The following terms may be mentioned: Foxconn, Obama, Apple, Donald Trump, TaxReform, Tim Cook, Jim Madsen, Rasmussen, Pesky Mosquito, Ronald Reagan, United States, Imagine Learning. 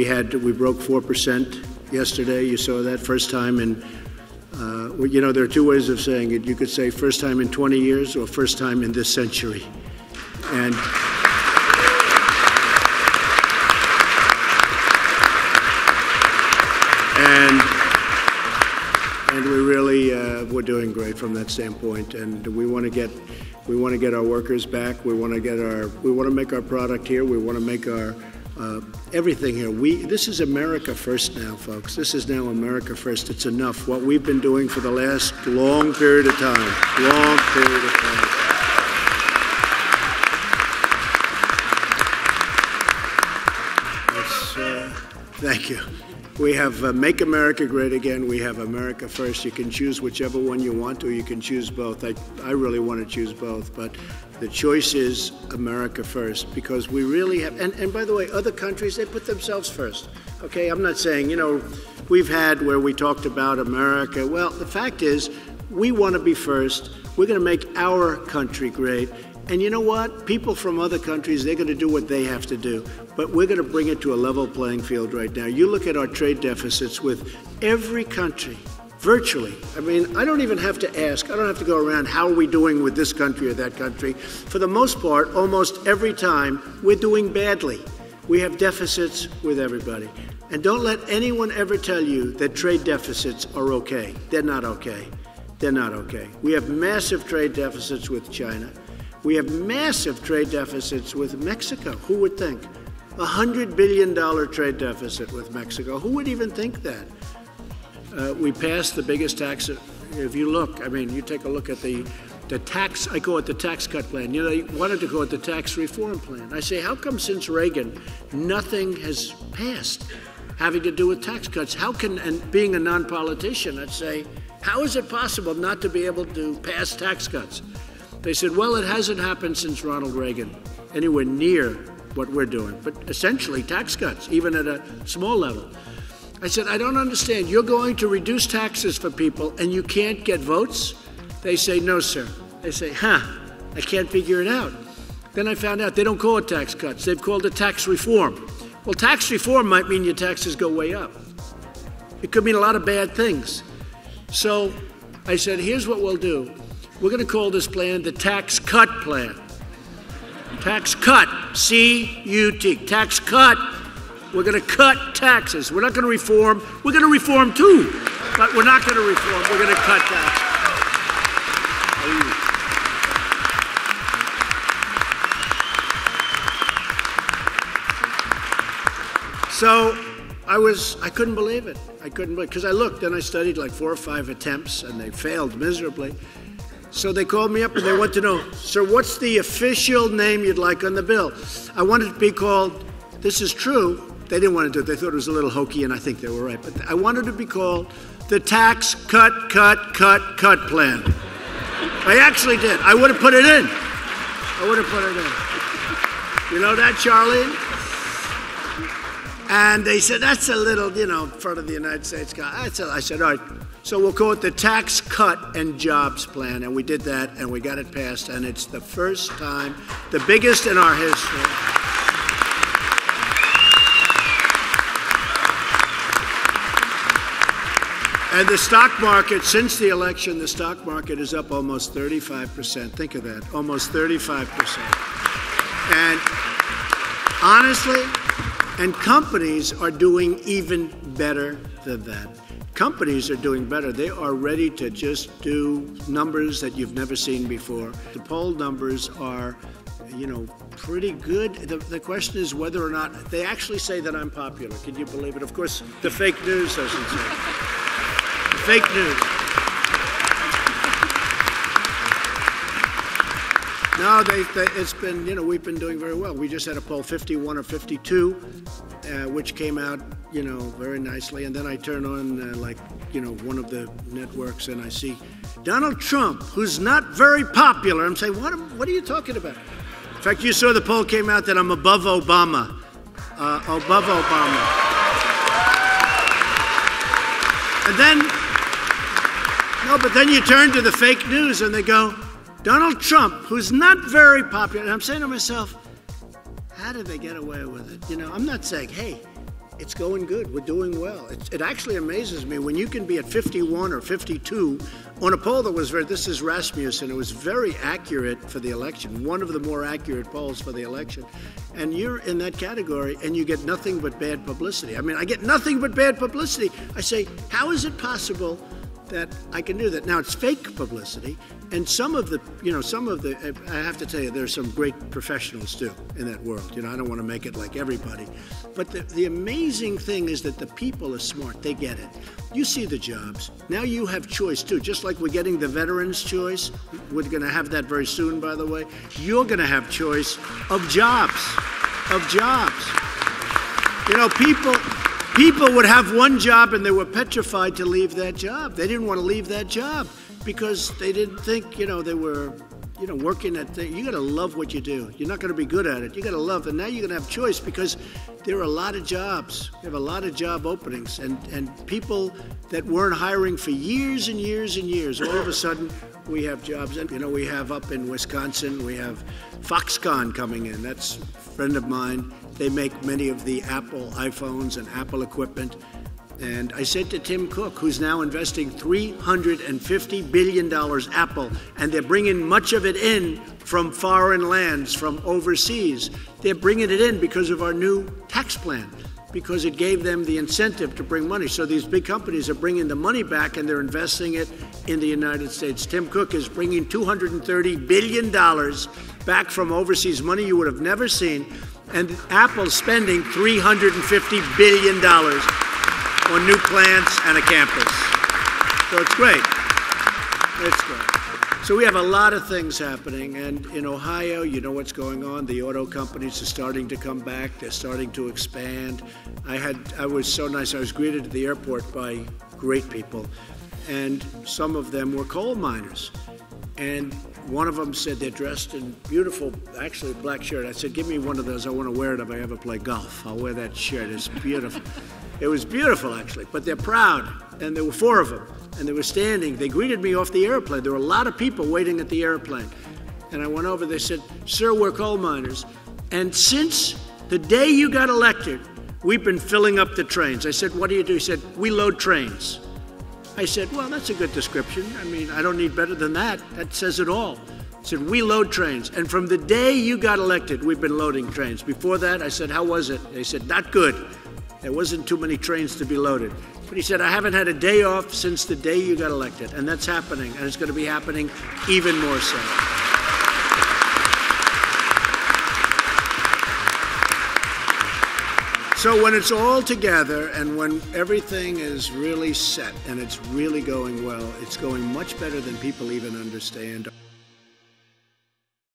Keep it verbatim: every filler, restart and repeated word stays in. we had we broke four percent yesterday. You saw that first time in, uh, you know, there are two ways of saying it. You could say first time in twenty years or first time in this century. And and, and we really uh, we're doing great from that standpoint. And we want to get we want to get our workers back. We want to get our we want to make our product here. We want to make our Uh, everything here. We, this is America first now, folks. This is now America first. It's enough. What we've been doing for the last long period of time, long period of time. Uh, thank you. We have uh, Make America Great Again. We have America First. You can choose whichever one you want, or you can choose both. I, I really want to choose both, but the choice is America First, because we really have, and, and by the way, other countries, they put themselves first. Okay, I'm not saying, you know, we've had where we talked about America. Well, the fact is, we want to be first. We're going to make our country great. And you know what? People from other countries, they're going to do what they have to do. But we're going to bring it to a level playing field right now. You look at our trade deficits with every country, virtually. I mean, I don't even have to ask. I don't have to go around, how are we doing with this country or that country? For the most part, almost every time, we're doing badly. We have deficits with everybody. And don't let anyone ever tell you that trade deficits are okay. They're not okay. They're not okay. We have massive trade deficits with China. We have massive trade deficits with Mexico. Who would think? A hundred billion dollar trade deficit with Mexico. Who would even think that? Uh, we passed the biggest tax. If you look, I mean, you take a look at the, the tax, I call it the tax cut plan. You know, they wanted to call it the tax reform plan. I say, how come since Reagan, nothing has passed having to do with tax cuts? How can, and being a non-politician, I'd say, how is it possible not to be able to pass tax cuts? They said, well, it hasn't happened since Ronald Reagan, anywhere near what we're doing, but essentially tax cuts, even at a small level. I said, I don't understand. You're going to reduce taxes for people and you can't get votes? They say, no, sir. I say, huh, I can't figure it out. Then I found out they don't call it tax cuts. They've called it tax reform. Well, tax reform might mean your taxes go way up. It could mean a lot of bad things. So I said, here's what we'll do. We're going to call this plan the tax cut plan. Tax cut, C U T, tax cut. We're going to cut taxes. We're not going to reform. We're going to reform too, but we're not going to reform. We're going to cut taxes. So I was, I couldn't believe it. I couldn't believe it, because I looked and I studied like four or five attempts and they failed miserably. So they called me up and they want to know, sir, what's the official name you'd like on the bill? I want it to be called, this is true, they didn't want to do it, they thought it was a little hokey and I think they were right, but I wanted it to be called the tax cut, cut, cut, cut plan. I actually did. I would have put it in. I would have put it in. You know that, Charlene? And they said, that's a little, you know, in front of the United States guy. That's a, I said, all right. So we'll call it the Tax Cut and Jobs Plan, and we did that, and we got it passed, and it's the first time, the biggest in our history. And the stock market, since the election, the stock market is up almost thirty-five percent. Think of that, almost thirty-five percent. And honestly, and companies are doing even better than that. Companies are doing better. They are ready to just do numbers that you've never seen before. The poll numbers are, you know, pretty good. The, the question is whether or not they actually say that I'm popular. Can you believe it? Of course, the fake news doesn't say it. Fake news. No, they, they, it's been, you know, we've been doing very well. We just had a poll, fifty-one or fifty-two, uh, which came out, you know, very nicely. And then I turn on, uh, like, you know, one of the networks and I see Donald Trump, who's not very popular. I'm saying, what, what are you talking about? In fact, you saw the poll came out that I'm above Obama. Uh, above Obama. And then, no, but then you turn to the fake news and they go, Donald Trump, who's not very popular. And I'm saying to myself, how did they get away with it? You know, I'm not saying, hey, It's going good. We're doing well. It, it actually amazes me when you can be at fifty-one or fifty-two on a poll that was very, this is Rasmussen, it was very accurate for the election, one of the more accurate polls for the election, and you're in that category and you get nothing but bad publicity. I mean, I get nothing but bad publicity. I say, how is it possible that I can do that? Now, it's fake publicity, and some of the, you know, some of the, I have to tell you, there's some great professionals too in that world. You know, I don't want to make it like everybody. But the, the amazing thing is that the people are smart. They get it. You see the jobs. Now you have choice, too. Just like we're getting the veterans' choice, we're going to have that very soon, by the way. You're going to have choice of jobs, of jobs. You know, people, people would have one job and they were petrified to leave that job. They didn't want to leave that job because they didn't think, you know, they were... you know, working at things. You got to love what you do. You're not going to be good at it. You got to love it. Now you're going to have choice because there are a lot of jobs. We have a lot of job openings, and and people that weren't hiring for years and years and years. All of a sudden, we have jobs. And you know, we have up in Wisconsin, we have Foxconn coming in. That's a friend of mine. They make many of the Apple iPhones and Apple equipment. And I said to Tim Cook, who's now investing three hundred fifty billion dollars Apple, and they're bringing much of it in from foreign lands, from overseas. They're bringing it in because of our new tax plan, because it gave them the incentive to bring money. So these big companies are bringing the money back, and they're investing it in the United States. Tim Cook is bringing two hundred thirty billion dollars back from overseas, money you would have never seen, and Apple's spending three hundred fifty billion dollars. On new plants and a campus. So it's great. It's great. So we have a lot of things happening. And in Ohio, you know what's going on. The auto companies are starting to come back. They're starting to expand. I had, I was so nice. I was greeted at the airport by great people. And some of them were coal miners. And one of them said they're dressed in beautiful, actually black shirt. I said, give me one of those. I want to wear it if I ever play golf. I'll wear that shirt. It's beautiful. It was beautiful, actually, but they're proud, and there were four of them, and they were standing. They greeted me off the airplane. There were a lot of people waiting at the airplane, and I went over. They said, sir, we're coal miners, and since the day you got elected, we've been filling up the trains. I said, what do you do? He said, we load trains. I said, well, that's a good description. I mean, I don't need better than that. That says it all. I said, we load trains, and from the day you got elected, we've been loading trains. Before that, I said, how was it? They said, not good. There wasn't too many trains to be loaded. But he said, I haven't had a day off since the day you got elected. And that's happening, and it's going to be happening even more so. So when it's all together and when everything is really set and it's really going well, it's going much better than people even understand.